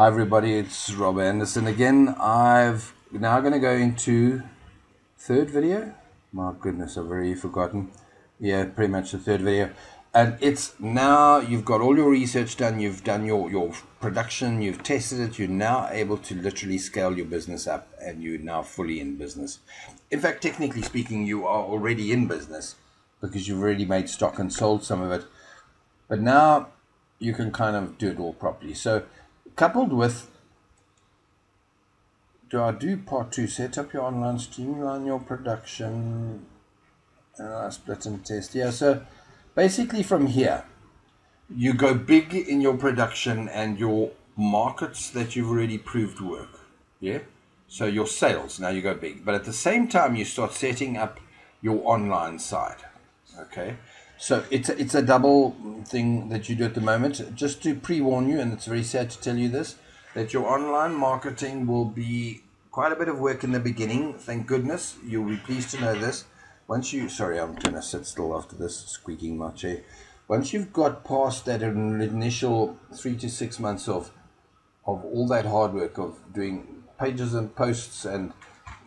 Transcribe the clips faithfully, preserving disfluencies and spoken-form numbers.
Hi everybody, it's Rob Anderson again. I've now going to go into third video. My goodness, I've already forgotten. Yeah, pretty much the third video. And it's now you've got all your research done, you've done your, your production, you've tested it, you're now able to literally scale your business up and you're now fully in business. In fact, technically speaking, you are already in business because you've already made stock and sold some of it. But now you can kind of do it all properly. So coupled with, do I do part two, set up your online, streamline your production, uh, split and test. Yeah, so basically from here, you go big in your production and your markets that you've already proved work. Yeah, so your sales, now you go big. But at the same time, you start setting up your online side, okay? So it's a, it's a double thing that you do at the moment. Just to pre-warn you, and it's very sad to tell you this, that your online marketing will be quite a bit of work in the beginning. Thank goodness, you'll be pleased to know this. Once you, sorry, I'm gonna sit still after this, squeaking my chair. Once you've got past that initial three to six months of, of all that hard work of doing pages and posts and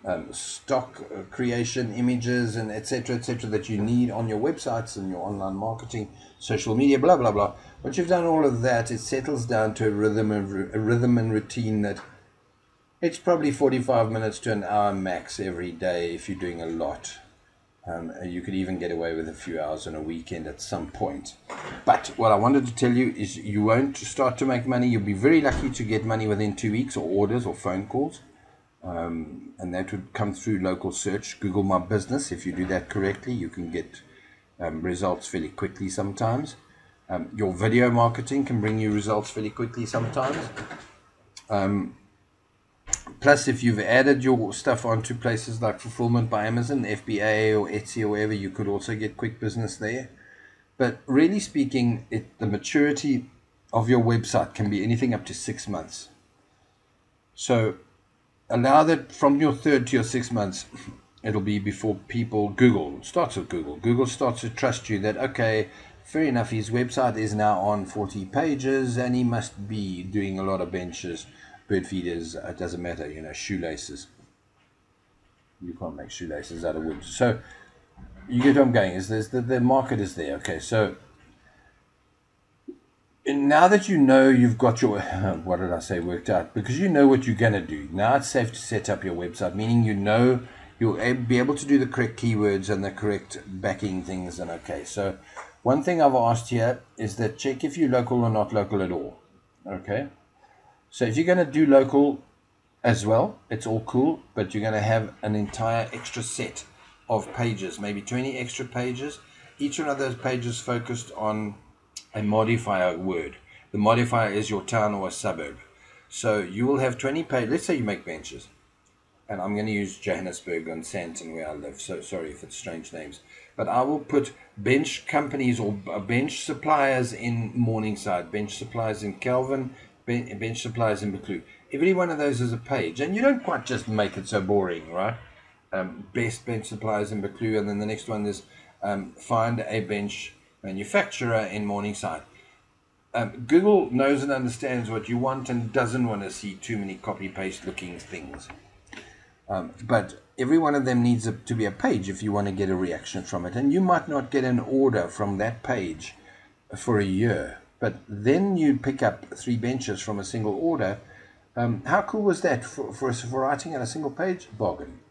Um, stock creation, images, and etc, etc, that you need on your websites and your online marketing, social media, blah blah blah. Once you've done all of that, it settles down to a rhythm of a rhythm and routine that it's probably forty-five minutes to an hour max every day if you're doing a lot. Um, you could even get away with a few hours on a weekend at some point. But what I wanted to tell you is you won't start to make money. You'll be very lucky to get money within two weeks or orders or phone calls. Um, and that would come through local search, Google My Business. If you do that correctly, you can get um, results fairly quickly sometimes. Um, your video marketing can bring you results fairly quickly sometimes. Um, plus, if you've added your stuff onto places like Fulfillment by Amazon, F B A or Etsy or wherever, you could also get quick business there. But really speaking, it, the maturity of your website can be anything up to six months. So allow that from your third to your six months, it'll be before people, Google, starts with Google. Google starts to trust you that, okay, fair enough, his website is now on forty pages and he must be doing a lot of benches, bird feeders, it doesn't matter, you know, shoelaces. You can't make shoelaces out of wood. So you get what I'm going, is there's the, the market is there, okay, so and now that you know you've got your, what did I say, worked out, because you know what you're going to do, now it's safe to set up your website, meaning you know you'll be able to do the correct keywords and the correct backing things. And okay, so one thing I've asked here is that check if you're local or not local at all, okay? So if you're going to do local as well, it's all cool, but you're going to have an entire extra set of pages, maybe twenty extra pages. Each one of those pages focused on a modifier word. The modifier is your town or a suburb. So you will have twenty pages. Let's say you make benches, and I'm going to use Johannesburg and Sandton where I live, so sorry if it's strange names, but I will put bench companies or bench suppliers in Morningside, bench suppliers in Kelvin, bench suppliers in Beklue. Every one of those is a page, and you don't quite just make it so boring, right? Um, best bench suppliers in Beklue, and then the next one is um, find a bench manufacturer in Morningside. Um, Google knows and understands what you want and doesn't want to see too many copy-paste looking things. Um, but every one of them needs a, to be a page if you want to get a reaction from it. And you might not get an order from that page for a year, but then you pick up three benches from a single order. Um, how cool was that for, for, for writing on a single page? Bargain.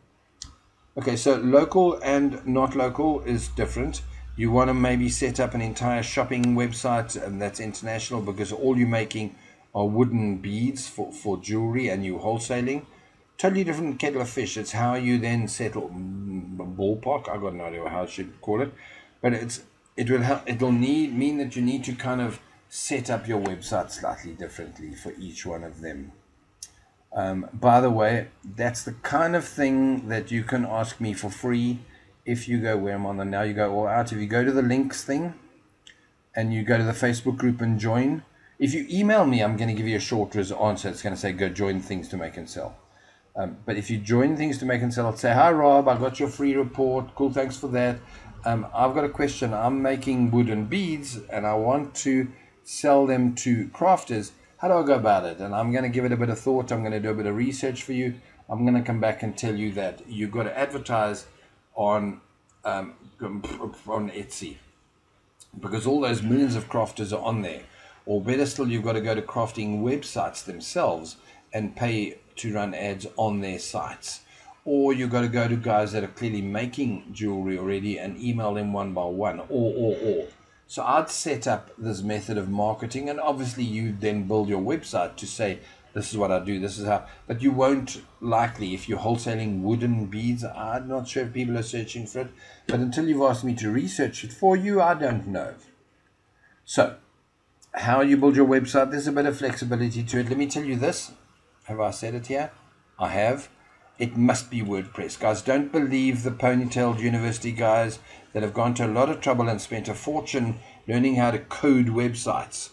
Okay, so local and not local is different. You want to maybe set up an entire shopping website, and that's international because all you're making are wooden beads for, for jewelry and you're wholesaling. Totally different kettle of fish. It's how you then settle ballpark. I've got no idea how I should call it. But it's it will help, it'll need mean that you need to kind of set up your website slightly differently for each one of them. Um, by the way, that's the kind of thing that you can ask me for free. If you go where I'm on the now, you go all out. If you go to the links thing and you go to the Facebook group and join, if you email me, I'm going to give you a short answer. It's going to say, go join Things to Make and Sell. Um, but if you join Things to Make and Sell, I'll say, hi, Rob, I got your free report. Cool, thanks for that. Um, I've got a question. I'm making wooden beads and I want to sell them to crafters. how do I go about it? And I'm going to give it a bit of thought. I'm going to do a bit of research for you. I'm going to come back and tell you that you've got to advertise on um, on Etsy, because all those millions of crafters are on there. Or better still, you've got to go to crafting websites themselves and pay to run ads on their sites. Or you've got to go to guys that are clearly making jewelry already and email them one by one, or, or, or. So I'd set up this method of marketing, and obviously you then build your website to say, this is what I do, this is how, but you won't likely, if you're wholesaling wooden beads, I'm not sure if people are searching for it, but until you've asked me to research it for you, I don't know. So how you build your website, there's a bit of flexibility to it. Let me tell you this, have I said it here? I have. It must be WordPress. Guys, don't believe the ponytailed university guys that have gone to a lot of trouble and spent a fortune learning how to code websites,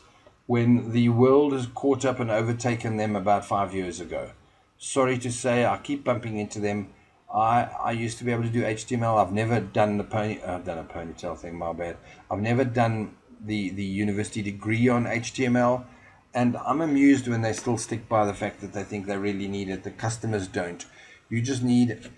when the world has caught up and overtaken them about five years ago. Sorry to say, I keep bumping into them. I, I used to be able to do H T M L. I've never done the pony, I've done a ponytail thing, my bad. I've never done the, the university degree on H T M L. And I'm amused when they still stick by the fact that they think they really need it. The customers don't. You just need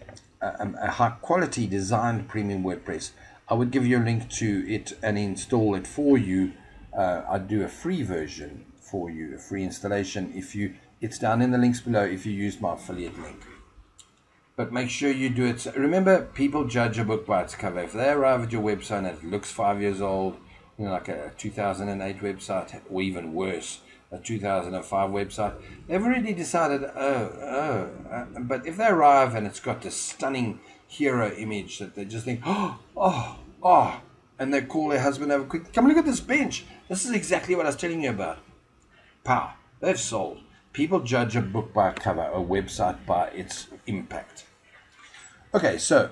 a, a high quality designed premium WordPress. I would give you a link to it and install it for you. Uh, I do a free version for you, a free installation. If you, it's down in the links below if you use my affiliate link. But make sure you do it. Remember, people judge a book by its cover. If they arrive at your website and it looks five years old, you know, like a two thousand eight website, or even worse, a two thousand five website, they've already decided, oh, oh. Uh, but if they arrive and it's got this stunning hero image that they just think, oh, oh, oh, and they call their husband over quick, come look at this bench. This is exactly what I was telling you about. Pow, they've sold. People judge a book by a cover, a website by its impact. Okay, so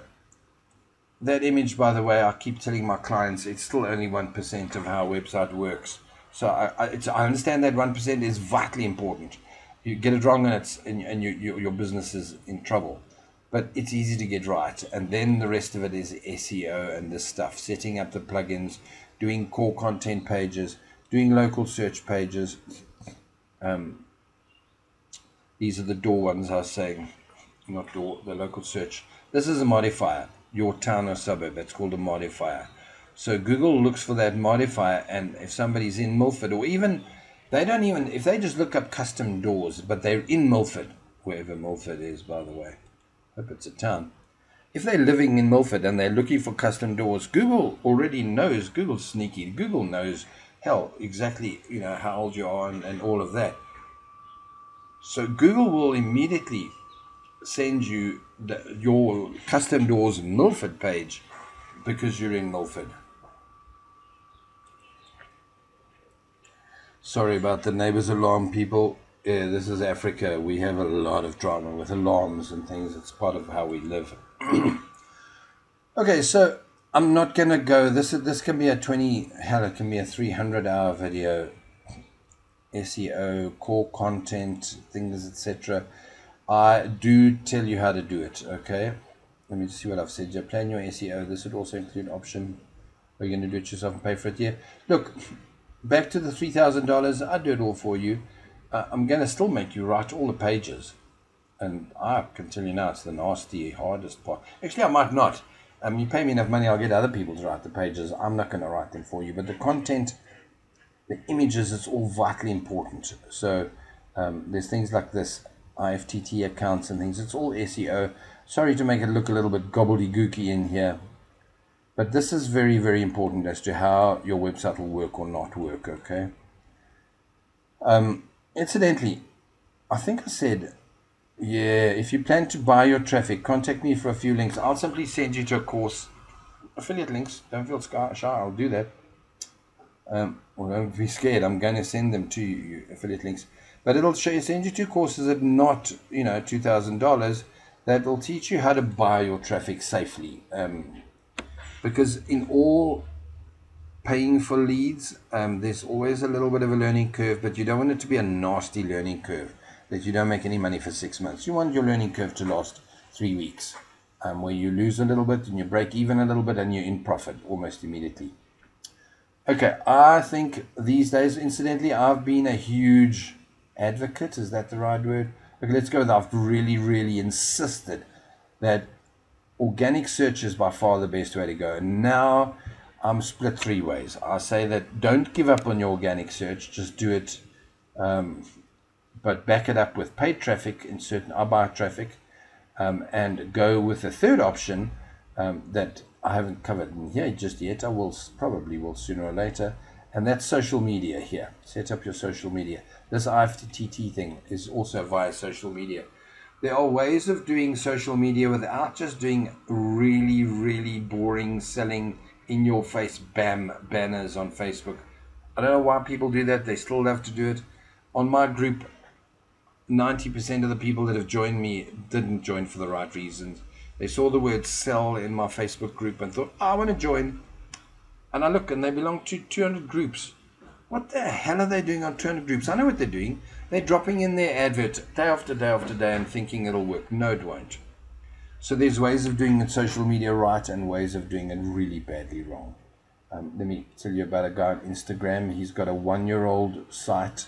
that image, by the way, I keep telling my clients, it's still only one percent of how a website works. So I, I, it's, I understand that one percent is vitally important. You get it wrong and, it's, and, and you, you, your business is in trouble. But it's easy to get right, and then the rest of it is S E O and this stuff, setting up the plugins, doing core content pages, doing local search pages. Um, these are the door ones I was saying, not door, the local search. This is a modifier, your town or suburb, that's called a modifier. So Google looks for that modifier, and if somebody's in Milford, or even, they don't even, if they just look up custom doors, but they're in Milford, wherever Milford is, by the way. Hope it's a town. If they're living in Milford and they're looking for custom doors, Google already knows. Google's sneaky. Google knows, hell, exactly, you know, how old you are and, and all of that. So Google will immediately send you the, your custom doors Milford page because you're in Milford. Sorry about the neighbor's alarm, people. Yeah, this is Africa. We have a lot of drama with alarms and things. It's part of how we live. Okay, so I'm not going to go. This this can be a twenty, hell, it can be a three hundred hour video. S E O, core content, things, et cetera. I do tell you how to do it, okay? Let me just see what I've said. You plan your S E O. This would also include option. We're going to do it yourself and pay for it here. Look, back to the three thousand dollars. I do it all for you. Uh, I'm going to still make you write all the pages, and I can tell you now it's the nasty, hardest part. Actually, I might not. Um, you pay me enough money, I'll get other people to write the pages. I'm not going to write them for you, but the content, the images, it's all vitally important. So um, there's things like this, I F T T T accounts and things. It's all S E O. Sorry to make it look a little bit gobbledygooky in here, but this is very, very important as to how your website will work or not work, okay? Um... Incidentally, I think I said, yeah, if you plan to buy your traffic, contact me for a few links. I'll simply send you to a course. Affiliate links, don't feel shy, I'll do that. Um, well, don't be scared, I'm going to send them to you, affiliate links. But it'll show you, send you to courses at not, you know, two thousand dollars that will teach you how to buy your traffic safely. Um, because in all paying for leads, um, there's always a little bit of a learning curve, but you don't want it to be a nasty learning curve that you don't make any money for six months. You want your learning curve to last three weeks, um, where you lose a little bit and you break even a little bit and you're in profit almost immediately. Okay, I think these days, incidentally, I've been a huge advocate, is that the right word? Okay, let's go with, I've really, really insisted that organic search is by far the best way to go. And now I'm split three ways. I say that don't give up on your organic search, just do it, um, but back it up with paid traffic in certain I B A traffic, um, and go with a third option um, that I haven't covered in here just yet. I will probably will sooner or later, and that's social media here. Set up your social media. This I F T T T thing is also via social media. There are ways of doing social media without just doing really, really boring selling in your face bam banners on Facebook. I don't know why people do that. They still love to do it. On my group, ninety percent of the people that have joined me didn't join for the right reasons. They saw the word sell in my Facebook group and thought, oh, I want to join. And I look, and they belong to two hundred groups. What the hell are they doing on two hundred groups? I know what they're doing. They're dropping in their advert day after day after day and thinking it'll work. No, it won't. So there's ways of doing it social media right and ways of doing it really badly wrong. Um, let me tell you about a guy on Instagram. He's got a one-year-old site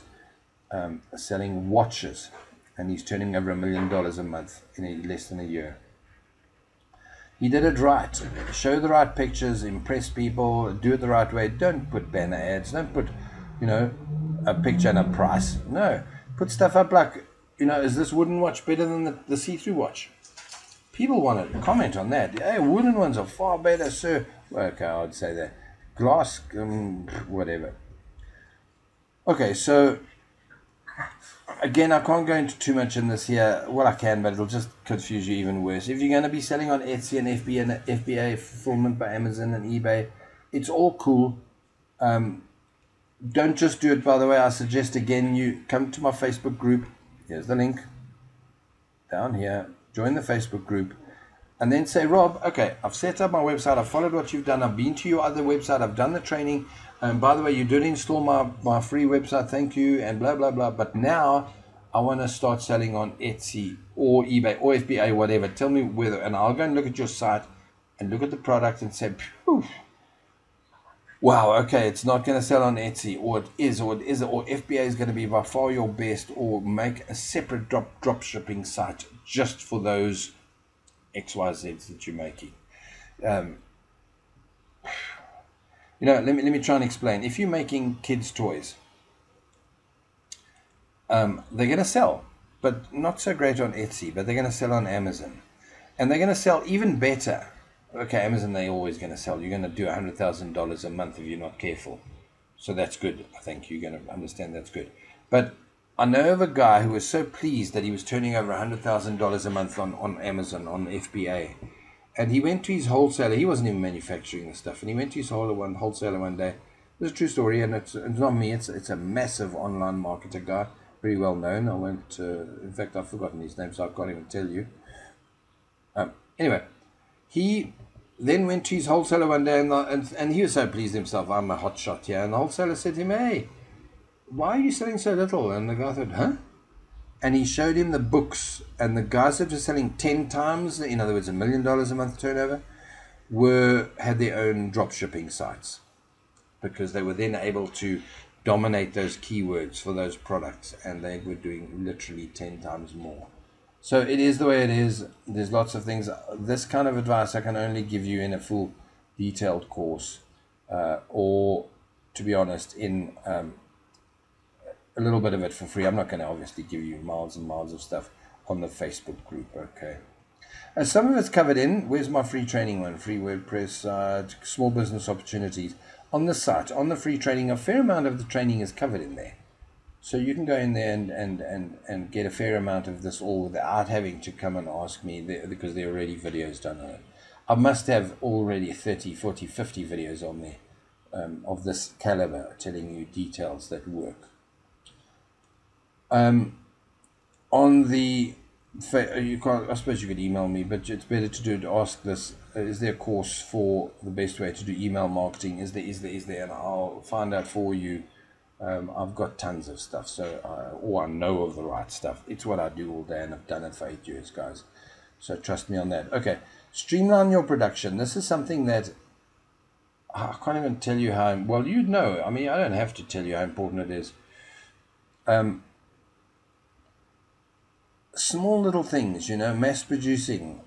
um, selling watches, and he's turning over a million dollars a month in a, less than a year. He did it right. Show the right pictures, impress people, do it the right way. Don't put banner ads. Don't put, you know, a picture and a price. No. Put stuff up like, you know, is this wooden watch better than the, the see-through watch? People want to comment on that. Hey, wooden ones are far better, sir. Well, okay, I would say that. Glass, um, whatever. Okay, so, again, I can't go into too much in this here. Well, I can, but it'll just confuse you even worse. If you're going to be selling on Etsy and F B A, and F B A Fulfillment by Amazon and eBay, it's all cool. Um, don't just do it, by the way. I suggest, again, you come to my Facebook group. Here's the link down here. Join the Facebook group. And then say, Rob, okay, I've set up my website. I've followed what you've done. I've been to your other website. I've done the training. And by the way, you did install my, my free website, thank you, and blah, blah, blah. But now I want to start selling on Etsy or eBay or F B A, whatever. Tell me whether, and I'll go and look at your site and look at the product and say, wow, okay, it's not going to sell on Etsy, or it is, or it isn't, or F B A is going to be by far your best, or make a separate drop, drop shipping site just for those X Y Zs that you're making. Um, You know, let me, let me try and explain. If you're making kids' toys, um, they're going to sell, but not so great on Etsy, but they're going to sell on Amazon. And they're going to sell even better. Okay, Amazon, they're always going to sell. You're going to do one hundred thousand dollars a month if you're not careful. So that's good. I think you're going to understand that's good. But I know of a guy who was so pleased that he was turning over one hundred thousand dollars a month on, on Amazon, on F B A. And he went to his wholesaler. He wasn't even manufacturing the stuff. And he went to his wholesaler one day. It's a true story, and it's, it's not me. It's, it's a massive online marketer guy, very well known. I won't, uh, in fact, I've forgotten his name, so I can't even tell you. Um, anyway, he then went to his wholesaler one day, and, and, and he was so pleased himself. I'm a hot shot here. And the wholesaler said to him, hey, why are you selling so little? And the guy said, huh? And he showed him the books, and the guys that were selling ten times, in other words, a million dollars a month turnover, were had their own drop shipping sites, because they were then able to dominate those keywords for those products, and they were doing literally ten times more. So it is the way it is. There's lots of things. This kind of advice I can only give you in a full, detailed course, uh, or, to be honest, in um, a little bit of it for free. I'm not going to obviously give you miles and miles of stuff on the Facebook group, okay? And some of it's covered in, where's my free training one? Free WordPress site, uh, small business opportunities. On the site, on the free training, a fair amount of the training is covered in there. So you can go in there and, and, and, and get a fair amount of this all without having to come and ask me, there, because there are already videos done on it. I must have already thirty, forty, fifty videos on there um, of this caliber, telling you details that work. Um, on the, you can't, I suppose you could email me, but it's better to do to ask this, is there a course for the best way to do email marketing? Is there, is there, is there, and I'll find out for you. Um, I've got tons of stuff, so, I, or I know of the right stuff. It's what I do all day, and I've done it for eight years, guys. So trust me on that. Okay, streamline your production. This is something that I can't even tell you how, well, you know, I mean, I don't have to tell you how important it is. Um, small little things, you know, mass producing,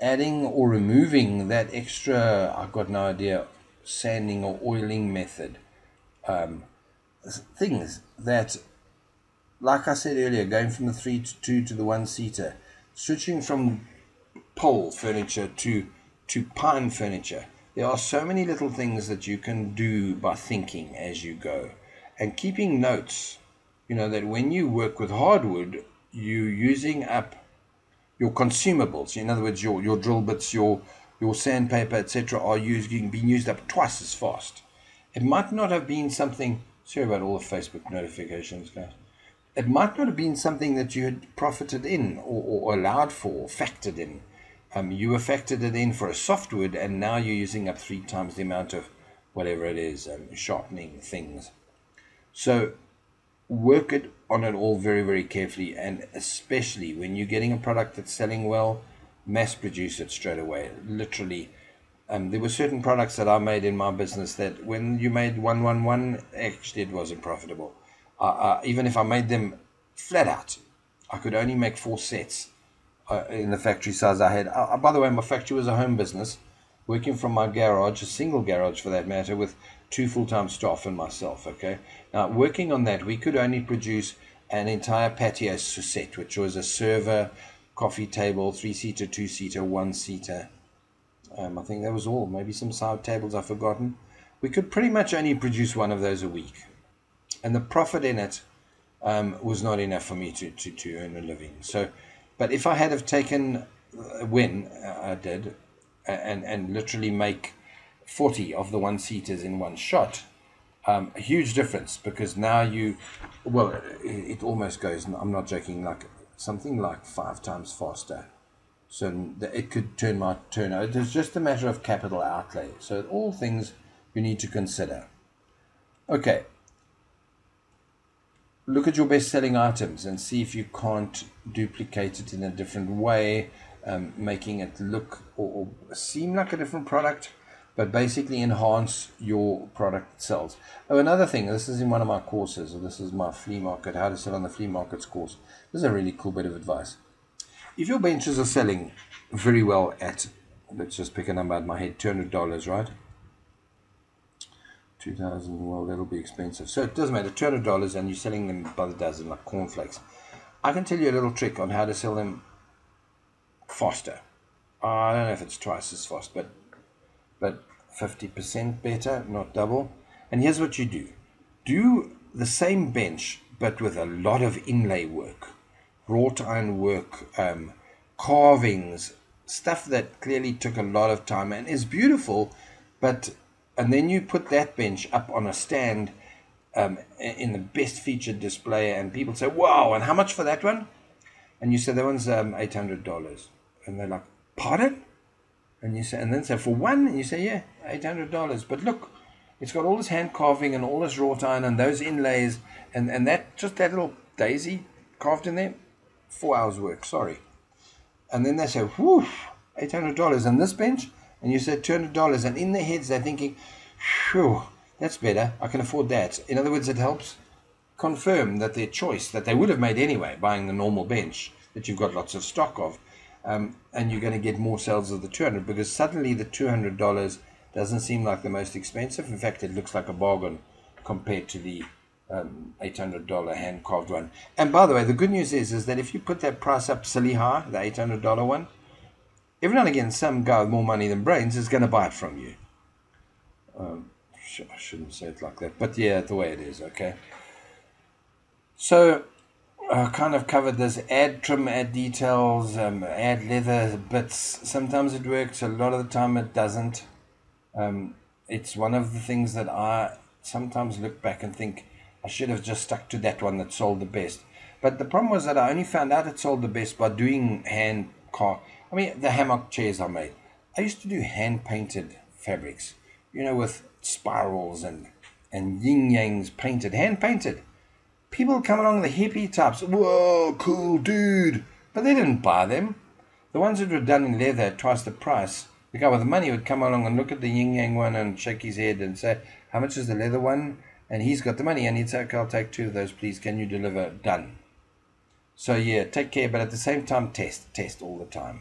adding or removing that extra, I've got no idea, sanding or oiling method. Um, things that, like I said earlier, going from the three to two to the one-seater, switching from pole furniture to, to pine furniture. There are so many little things that you can do by thinking as you go. And keeping notes, you know, that when you work with hardwood, you're using up your consumables. In other words, your, your drill bits, your, your sandpaper, et cetera are using, being used up twice as fast. It might not have been something, sorry about all the Facebook notifications, guys. It might not have been something that you had profited in or, or allowed for, or factored in. Um, you were factored it in for a softwood, and now you're using up three times the amount of whatever it is, um, sharpening things. So work it on it all very, very carefully, and especially when you're getting a product that's selling well, mass produce it straight away, literally. Um, there were certain products that I made in my business that when you made one, one, one, actually it wasn't profitable. Uh, uh, even if I made them flat out, I could only make four sets uh, in the factory size I had. Uh, by the way, my factory was a home business, working from my garage, a single garage for that matter, with two full-time staff and myself, okay? Now, working on that, we could only produce an entire patio set, which was a server, coffee table, three-seater, two-seater, one-seater. Um, I think that was all. Maybe some side tables I've forgotten. We could pretty much only produce one of those a week. And the profit in it um, was not enough for me to, to, to earn a living. So, but if I had have taken, when I did, and, and literally make forty of the one-seaters in one shot, um, a huge difference, because now you, well, it, it almost goes, I'm not joking, like something like five times faster. So it could turn my turnover. It's just a matter of capital outlay. So all things you need to consider. Okay. Look at your best-selling items and see if you can't duplicate it in a different way, um, making it look or, or seem like a different product, but basically enhance your product sales. Oh, another thing, this is in one of my courses, or this is my flea market, how to sell on the flea markets course. This is a really cool bit of advice. If your benches are selling very well at, let's just pick a number out of my head, two hundred dollars, right? two thousand dollars, well, that'll be expensive. So it doesn't matter, two hundred dollars, and you're selling them by the dozen like cornflakes. I can tell you a little trick on how to sell them faster. I don't know if it's twice as fast, but but fifty percent better, not double. And here's what you do. Do the same bench, but with a lot of inlay work. Wrought iron work, um, carvings, stuff that clearly took a lot of time and is beautiful, but and then you put that bench up on a stand um, in the best featured display, and people say, wow, and how much for that one? And you say, that one's um, eight hundred dollars. And they're like, pardon? And you say, and then say, for one? And you say, yeah, eight hundred dollars. But look, it's got all this hand carving and all this wrought iron and those inlays, and, and that just that little daisy carved in there. Four hours work, sorry. And then they say, whew, eight hundred dollars on this bench, and you say two hundred dollars, and in their heads they're thinking, whew, that's better, I can afford that. In other words, it helps confirm that their choice that they would have made anyway, buying the normal bench that you've got lots of stock of, um, and you're going to get more sales of the two hundred, because suddenly the two hundred dollars doesn't seem like the most expensive. In fact, it looks like a bargain compared to the Um, eight hundred dollar hand carved one. And by the way, the good news is is that if you put that price up silly high, the eight hundred dollar one, every now and again some guy with more money than brains is going to buy it from you. um, sh I shouldn't say it like that, but yeah, the way it is, okay? So I kind of covered this. Add trim, add details, um, add leather bits. Sometimes it works, a lot of the time it doesn't. Um, it's one of the things that I sometimes look back and think, I should have just stuck to that one that sold the best. But the problem was that I only found out it sold the best by doing hand car. I mean, the hammock chairs I made, I used to do hand painted fabrics, you know, with spirals and, and yin yangs painted, hand painted. People come along, the hippie types, whoa, cool dude. But they didn't buy them. The ones that were done in leather at twice the price, the guy with the money would come along and look at the yin yang one and shake his head and say, how much is the leather one? And he's got the money, and he'd say, okay, I'll take two of those, please. Can you deliver? Done. So yeah, take care, but at the same time, test, test all the time.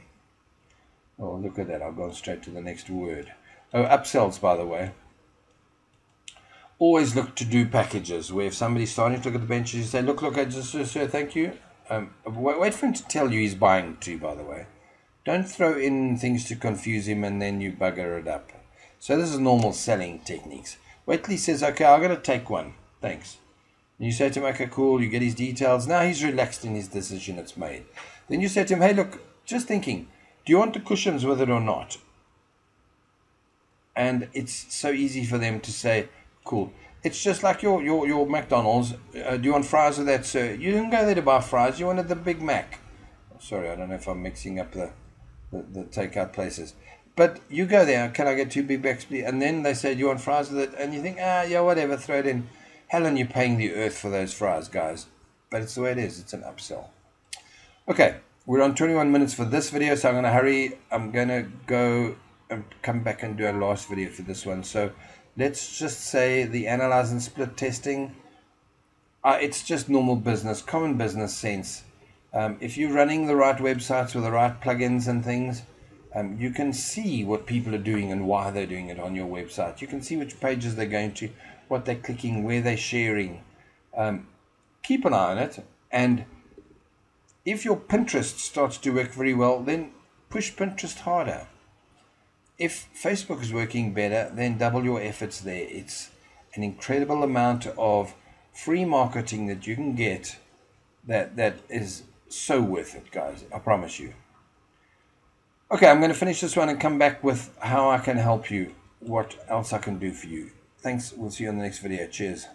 Oh, look at that. I've gone straight to the next word. Oh, upsells, by the way. Always look to do packages where if somebody's starting to look at the benches, you say, look, look, I just, sir, thank you. Um, wait, wait for him to tell you he's buying too, by the way. Don't throw in things to confuse him and then you bugger it up. So this is normal selling techniques. Wait till he says, okay, I'm going to take one. Thanks. And you say to him, okay, cool. You get his details. Now he's relaxed in his decision it's made. Then you say to him, hey, look, just thinking, do you want the cushions with it or not? And it's so easy for them to say, cool. It's just like your, your, your McDonald's. Uh, do you want fries or that, sir? You didn't go there to buy fries. You wanted the Big Mac. Sorry, I don't know if I'm mixing up the, the, the takeout places. But you go there, can I get two Big Macs, please? And then they say, do you want fries with it? And you think, ah, yeah, whatever, throw it in. Helen, you're paying the earth for those fries, guys. But it's the way it is. It's an upsell. Okay, we're on twenty-one minutes for this video, so I'm going to hurry. I'm going to go and come back and do a last video for this one. So let's just say the analyze and split testing. Uh, it's just normal business, common business sense. Um, if you're running the right websites with the right plugins and things, Um, you can see what people are doing and why they're doing it on your website. You can see which pages they're going to, what they're clicking, where they're sharing. Um, keep an eye on it. And if your Pinterest starts to work very well, then push Pinterest harder. If Facebook is working better, then double your efforts there. It's an incredible amount of free marketing that you can get that, that is so worth it, guys. I promise you. Okay, I'm going to finish this one and come back with how I can help you, what else I can do for you. Thanks. We'll see you on the next video. Cheers.